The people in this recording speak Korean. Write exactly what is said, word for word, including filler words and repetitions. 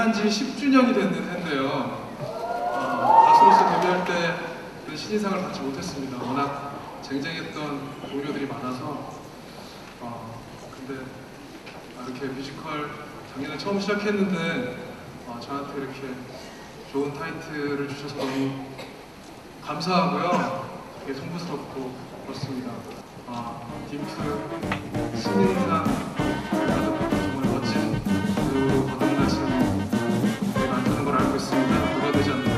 데뷔한 지 십 주년이 됐는 해인데요. 어, 가수로서 데뷔할 때는 신인상을 받지 못했습니다. 워낙 쟁쟁했던 동료들이 많아서. 어, 근데 이렇게 뮤지컬 작년에 처음 시작했는데 어, 저한테 이렇게 좋은 타이틀을 주셔서 너무 감사하고요. 되게 송구스럽고 그렇습니다. 어, 딤프 신인상 정말 멋진 배우로 거듭나신 분이 많다는 걸 알고 있습니다. 누가 되지 않나요?